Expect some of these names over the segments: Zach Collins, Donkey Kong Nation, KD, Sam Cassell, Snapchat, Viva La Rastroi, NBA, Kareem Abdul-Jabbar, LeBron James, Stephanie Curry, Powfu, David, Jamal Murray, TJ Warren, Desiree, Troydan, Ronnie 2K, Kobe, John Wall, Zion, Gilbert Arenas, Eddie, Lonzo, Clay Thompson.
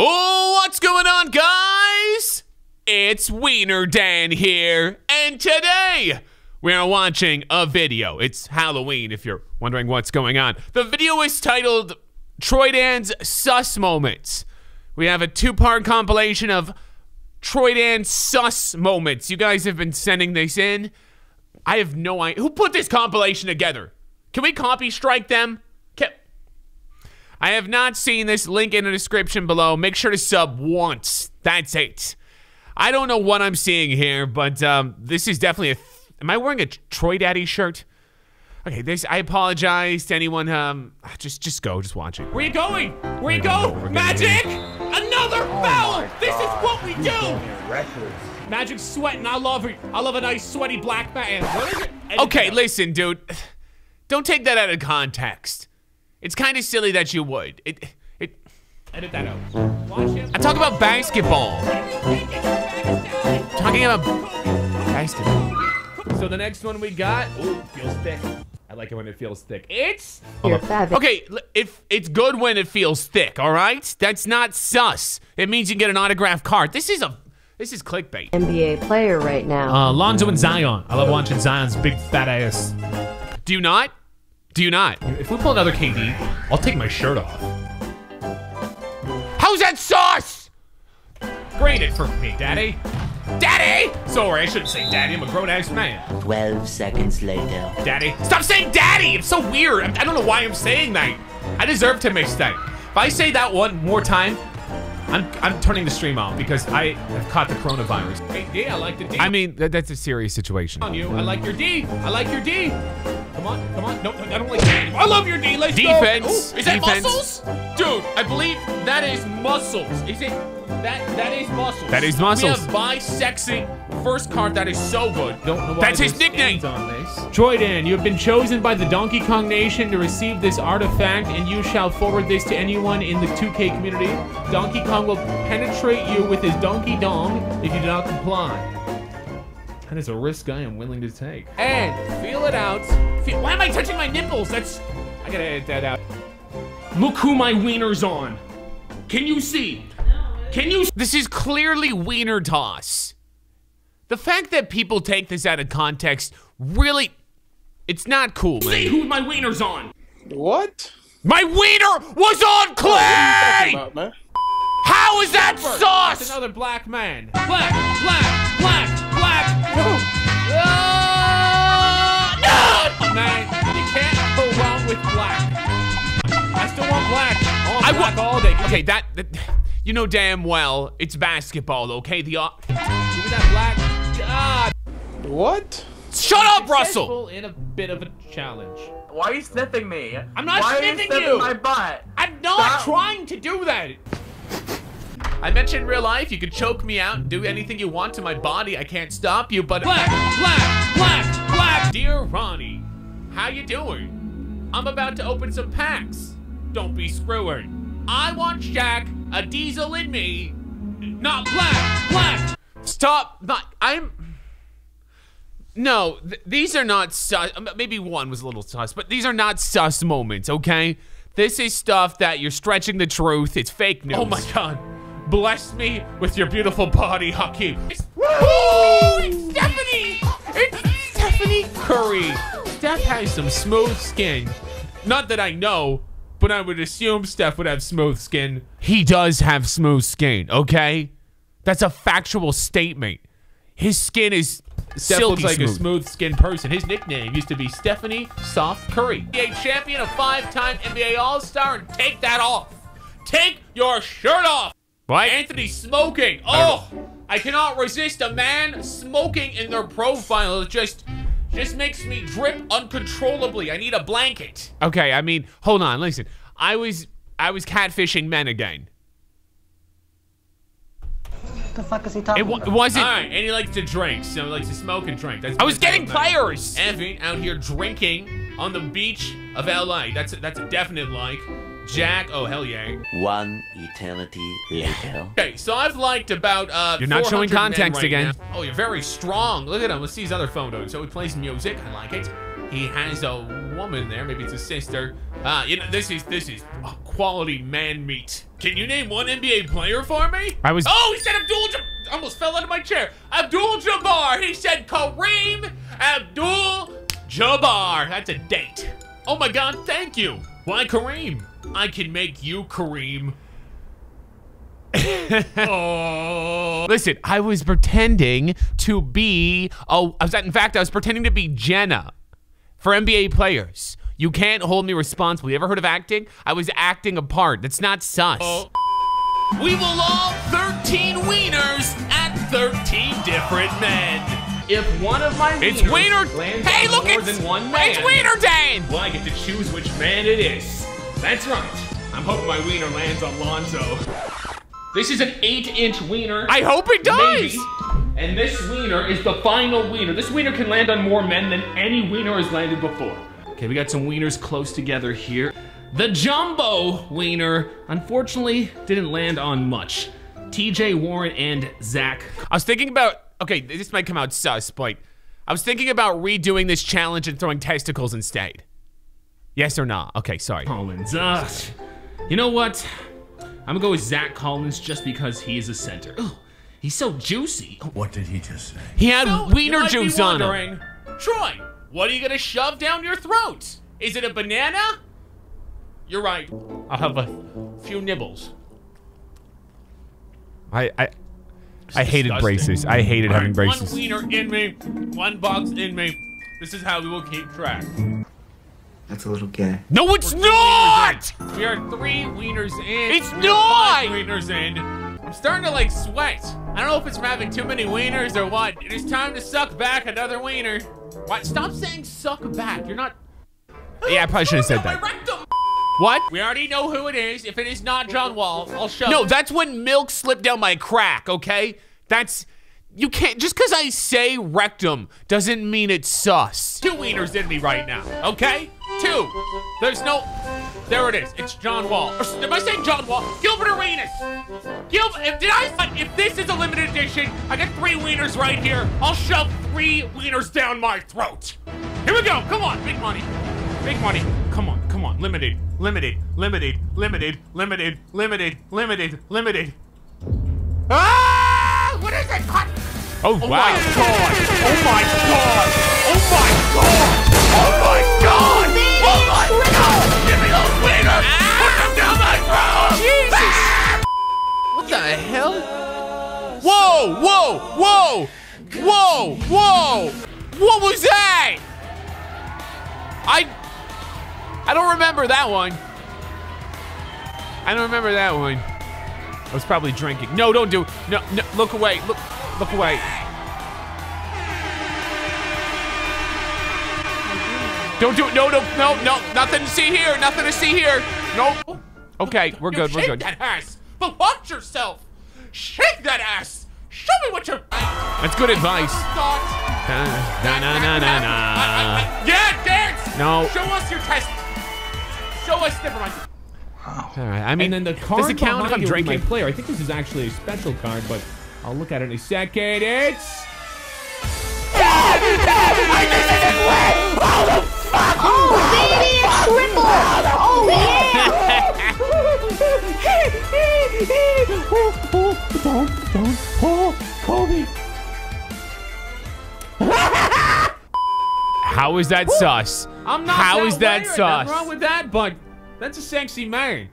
Oh, what's going on, guys? It's Wiener Dan here, and today we are watching a video. It's Halloween, if you're wondering what's going on. The video is titled Troydan's Sus Moments. We have a two-part compilation of Troydan's Sus Moments. You guys have been sending this in. I have no idea. Who put this compilation together? Can we copy strike them? I have not seen this. Link in the description below. Make sure to sub once. That's it. I don't know what I'm seeing here, but this is definitely a... Am I wearing a Troy Daddy shirt? Okay, this... I apologize to anyone. Just go. Just watch it. Where are you going? Where you go? Magic! Another foul! This is what we do! Magic's sweating. I love her. I love a nice sweaty black man. What is it? Okay, listen, dude. Don't take that out of context. It's kind of silly that you would. Edit that out. I talk about basketball. Talking about basketball. So the next one we got, ooh, feels thick. I like it when it feels thick. It's... Okay, it's good when it feels thick, all right? That's not sus. It means you get an autographed card. This is clickbait. NBA player right now. Lonzo and Zion. I love watching Zion's big fat ass. Do you not? Do you not? If we pull another KD, I'll take my shirt off. How's that sauce? Grade it for me, Daddy. Daddy! Sorry, I shouldn't say Daddy. I'm a grown-ass man. 12 seconds later. Daddy. Stop saying Daddy! It's so weird. I don't know why I'm saying that. I deserve to miss that. If I say that one more time, I'm turning the stream off because I have caught the coronavirus. Hey, D, I like the D. I mean, that's a serious situation. On you. I like your D. I like your D. Come on, come on. No, I don't like that. I love your D. Let's go. Ooh, is that muscles? Dude, I believe that is muscles. Is it? That is muscles. That is muscles. We have bisexing first card. That is so good. Don't know why that's his nickname. Troydan, you have been chosen by the Donkey Kong Nation to receive this artifact, and you shall forward this to anyone in the 2K community. Donkey Kong will penetrate you with his donkey dong if you do not comply. That is a risk I am willing to take. And feel it out. Why am I touching my nipples? I gotta edit that out. Look who my wiener's on. Can you see? Can you? This is clearly wiener toss. The fact that people take this out of context, really, it's not cool. See who my wiener's on. What? My wiener was on Clay. What are you talking about, man? How is that sauce? That's another black man. Black, black, black. No! Man, you can't go wrong with black. I still want black. Oh, I want all day. Okay, that you know damn well it's basketball. Okay, give me that black. God. What? Shut up, Russell. In a bit of a challenge. Why are you sniffing me? I'm not sniffing you. My butt. I'm not trying to do that. I mentioned real life, you could choke me out and do anything you want to my body. I can't stop you, but black, black, black, black. Dear Ronnie, how you doing? I'm about to open some packs. Don't be screwing. I want Shaq, a diesel in me. Not black, black. Stop, no, these are not sus. Maybe one was a little sus, but these are not sus moments, okay? This is stuff that you're stretching the truth. It's fake news. Oh my God. Bless me with your beautiful body, Hakeem. Oh, it's Stephanie! It's Stephanie Curry. Steph has some smooth skin. Not that I know, but I would assume Steph would have smooth skin. He does have smooth skin, okay? That's a factual statement. His skin is Steph silky looks like smooth. A smooth-skinned person. His nickname used to be Stephanie Soft Curry. NBA champion, a five-time NBA All-Star, and take that off. Take your shirt off. What? Anthony smoking. Oh, I cannot resist a man smoking in their profile. It just makes me drip uncontrollably. I need a blanket. Okay, I mean, hold on, listen. I was catfishing men again. What the fuck is he talking about? It wasn't. All right, and he likes to drink, so he likes to smoke and drink. That's I was getting players. Evan out here drinking on the beach of LA. That's a definite like. Jack, oh hell yeah. One eternity later. Okay, so I've liked about you're not showing context again. Now. Oh, you're very strong. Look at him. Let's see his other photo. So he plays music. I like it. He has a woman there. Maybe it's his sister. You know, this is quality man meat. Can you name one NBA player for me? I was. Oh, he said Abdul-Jabbar. Almost fell out of my chair. Abdul-Jabbar. He said Kareem Abdul-Jabbar. That's a date. Oh my God, thank you. Why Kareem? I can make you Kareem. Oh. Listen, I was pretending to be. Oh, in fact, I was pretending to be Jenna for NBA players. You can't hold me responsible. You ever heard of acting? I was acting a part. That's not sus. Oh. We will all 13 wieners at 13 different men. If one of my wieners lands on more than one man, it's wiener day. Well, I get to choose which man it is. That's right. I'm hoping my wiener lands on Lonzo. This is an 8-inch wiener. I hope it does. Maybe. And this wiener is the final wiener. This wiener can land on more men than any wiener has landed before. Okay, we got some wieners close together here. The jumbo wiener, unfortunately, didn't land on much. TJ Warren and Zach. I was thinking about, okay, this might come out sus, but I was thinking about redoing this challenge and throwing testicles instead. Yes or not? Okay, sorry. Collins, you know what? I'm gonna go with Zach Collins just because he is a center. Oh, he's so juicy. What did he just say? He had wiener juice on him. Troy. What are you gonna shove down your throat? Is it a banana? You're right. I'll have a few nibbles. I hated braces. I hated having braces. One wiener in me, one box in me. This is how we will keep track. That's a little gay. No, it's not! We are 3 wieners in. It's not! 5 wieners in. I'm starting to like sweat. I don't know if it's from having too many wieners or what. It is time to suck back another wiener. What? Stop saying suck back. You're not. Yeah, I probably should have said that. What? We already know who it is. If it is not John Wall, I'll show. No, that's when milk slipped down my crack, okay? That's. You can't. Just because I say rectum doesn't mean it's sus. 2 wieners in me right now, okay? 2. There's no. There it is. It's John Wall. Or, am I saying John Wall? Gilbert Arenas. Gilbert. If this is a limited edition, I got 3 wieners right here. I'll shove 3 wieners down my throat. Here we go. Come on. Big money. Big money. Come on. Come on. Limited. Limited. Limited. Limited. Limited. Limited. Limited. Limited. Ah! What is it? Oh, oh wow. My God. Oh my God. Oh my God. Oh my God. Oh my God. Give me those wieners. Put them down my throat. Jesus. Ah! What the hell? Whoa. Whoa. Whoa. Whoa, whoa, what was that? I don't remember that one. I don't remember that one. I was probably drinking. No, don't do it. No, no, look away, look away. Don't do it, no, no, no, no, nothing to see here, nothing to see here. Nope. Okay, we're good, we're good. Shake that ass, but watch yourself. Shake that ass. Show me what you're. That's good advice. Yeah, dance. No. Show us your test. Show us. Never mind. Wow. All right. I mean, and then the card behind I'm drinking. My player. I think this is actually a special card, but I'll look at it in a second. It's. I just didn't win. Oh the fuck! Oh baby, it's triple. Oh yeah. Don't. Oh, Kobe. How is that sus? I'm not. How is that sus? Nothing wrong with that, but that's a sexy man.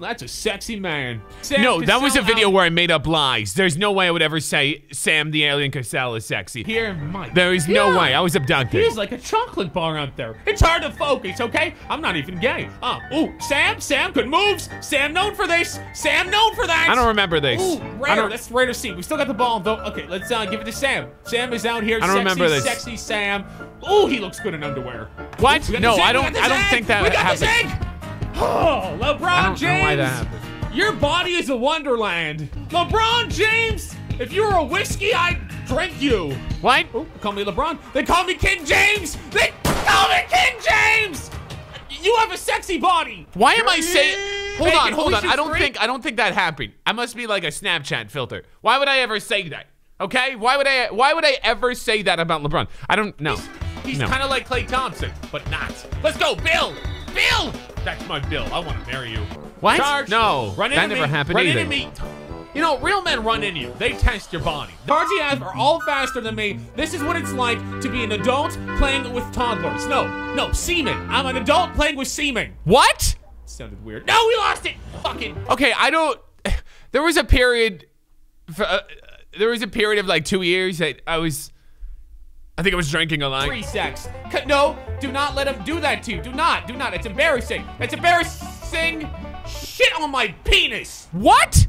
That's a sexy man. Sam no, that was a video where I made up lies. There's no way I would ever say Sam the Alien Cassell is sexy. Here, Mike. There is no way. I was abducted. He's like a chocolate bar out there. It's hard to focus, okay? I'm not even gay. Oh, ooh, Sam, good moves. Sam known for this. Sam known for that. I don't remember this. Ooh, Raider, that's Raider C. We still got the ball, though. Okay, let's give it to Sam. Sam is out here. I don't remember this. Sexy Sam. Ooh, he looks good in underwear. What? No, I don't think that happened. Oh, LeBron James, your body is a wonderland. LeBron James, if you were a whiskey, I'd drink you. What? Oh, call me LeBron. They call me King James. They call me King James. You have a sexy body. Why am I saying? Hold on, hold on. I don't think that happened. I must be like a Snapchat filter. Why would I ever say that? Okay? Why would I ever say that about LeBron? I don't know. He's kind of like Clay Thompson, but not. Let's go, Bill. bill! That's my bill. I want to marry you. What? Charge. No, run into that never me. Happened run either. Into me. You know, real men run into you. They test your body. The RGF are all faster than me. This is what it's like to be an adult playing with toddlers. No, semen. I'm an adult playing with semen. What? Sounded weird. No, we lost it. Fucking. Okay, I don't. There was a period. For, there was a period of like 2 years that I was. I think I was drinking a lot. Free sex. No, do not let him do that to you. Do not. It's embarrassing. It's embarrassing. Shit on my penis. What?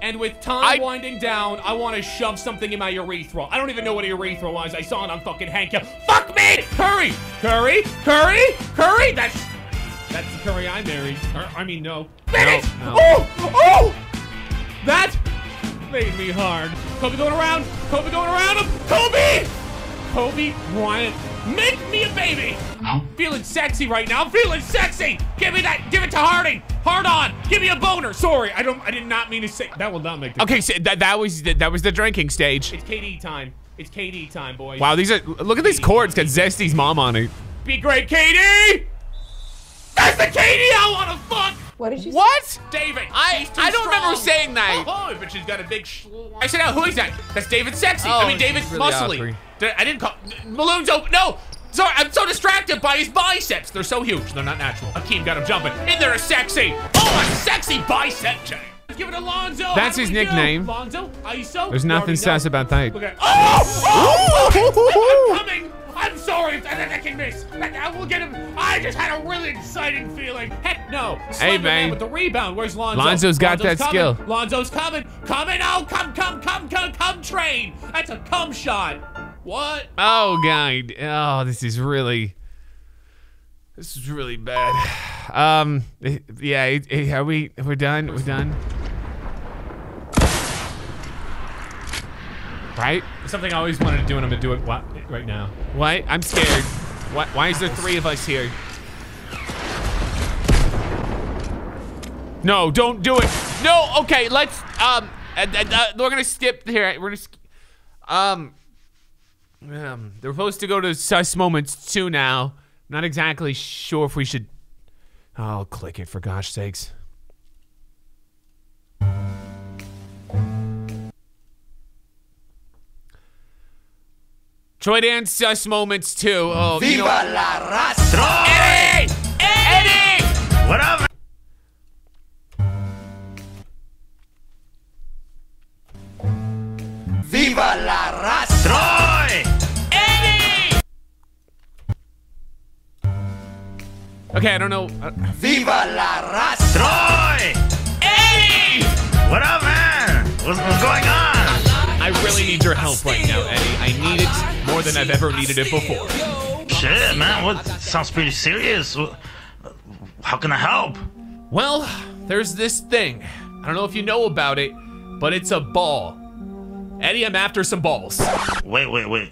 And with time winding down, I want to shove something in my urethra. I don't even know what a urethra was. I saw it on fucking Hank. Fuck me! Curry! That's the Curry I married. I mean, no. Finish! No. Oh! That made me hard. Kobe going around him! Kobe Bryant, make me a baby! I'm feeling sexy right now. Give me that. Give it to Hardy. Hard on. Give me a boner. Sorry, I did not mean to say. That will not make the okay, so that was the drinking stage. It's KD time. It's KD time, boys. Wow, these are. Look at these chords. Got Zesty's mom on it. Be great, KD. That's the KD I want to fuck. What did you? What? Say? David. I don't remember saying that. Oh, but she's got a big. I said, who is that? That's David Sexy. Oh, I mean, David's really muscly. I didn't call. Malone's open. No. Sorry, I'm so distracted by his biceps. They're so huge. They're not natural. Akeem got him jumping. In there is sexy. Oh, a sexy bicep chain. Let's give it to Lonzo. That's his nickname. Do? Lonzo, ISO. There's nothing sus about that. Okay. Oh! I'm coming. I'm sorry if I can miss. I will get him. I just had a really exciting feeling. Heck no. Slam hey, man. With the rebound. Where's Lonzo? Lonzo's got that coming. Skill. Lonzo's coming. Coming. Oh, come train. That's a cum shot. What? Oh, God. Oh, this is really bad. Yeah, we're done. We're done. Right? Something I always wanted to do, and I'm gonna do it right now. What? I'm scared. What? Why is there three of us here? No, don't do it. No, okay, let's, we're gonna skip here. We're gonna, they're supposed to go to sus moments too now. I'm not exactly sure if we should. I'll click it for gosh sakes. Troydan sus moments too. Oh, Viva La Rastroi! Eddie! Eddie! What up? Viva La Rastroi! Eddie! Okay, I don't know. Viva La Rastroi! Eddie! What up, man? What's going on? I really need your help right now, Eddie. I need it more than I've ever needed it before. Shit, man, what? Sounds pretty serious. How can I help? Well, there's this thing. I don't know if you know about it, but it's a ball. Eddie, I'm after some balls. Wait.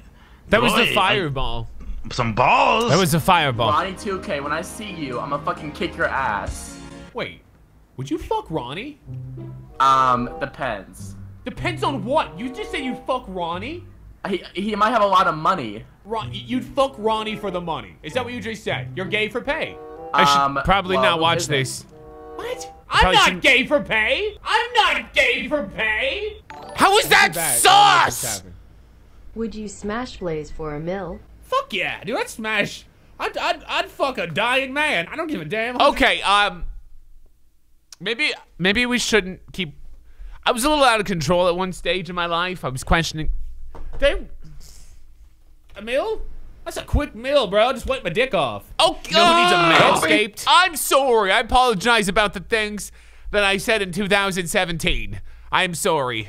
That was the fireball. Some balls? That was the fireball. Ronnie 2K, when I see you, I'm gonna fucking kick your ass. Wait, would you fuck Ronnie? Depends. Depends on what? You just said you'd fuck Ronnie? He might have a lot of money. You'd fuck Ronnie for the money. Is that what you just said? You're gay for pay. I should probably not watch this. What? I'm not gay for pay. I'm not gay for pay. How is that sauce? Would you smash Blaze for a mill? Fuck yeah, dude. I'd smash. I'd fuck a dying man. I don't give a damn. Okay. Maybe we shouldn't keep. I was a little out of control at one stage in my life. I was questioning. Damn. A mill? That's a quick meal, bro. I just wiped my dick off. Oh, God. You know who needs a manscaped? I'm sorry. I apologize about the things that I said in 2017. I'm sorry.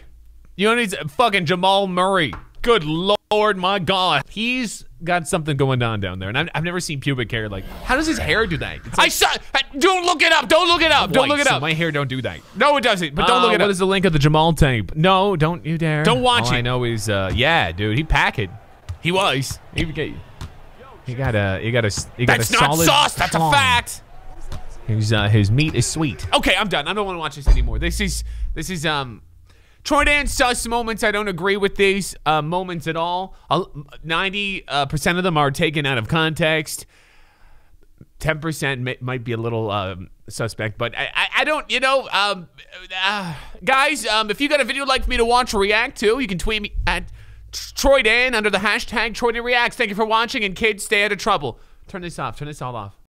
You know who needs a fucking Jamal Murray. Good Lord, my God. He's got something going on down there, and I've never seen pubic hair like. How does his hair do that? Like, don't look it up. Don't look it up. Don't look it up. So my hair don't do that. No, it doesn't. But don't look it up. What is the link of the Jamal tape? No, don't you dare. Don't watch it. All I know is, yeah, dude, he packed it. He was. He got a that's solid. That's not sauce. That's a fact. His meat is sweet. Okay, I'm done. I don't want to watch this anymore. This is Troydan sus moments. I don't agree with these moments at all. 90% of them are taken out of context. 10% might be a little suspect, but I don't, you know, guys, if you got a video you'd like for me to watch or react to, you can tweet me at Troydan under the hashtag Troydan Reacts. Thank you for watching, and kids, stay out of trouble. Turn this off. Turn this all off.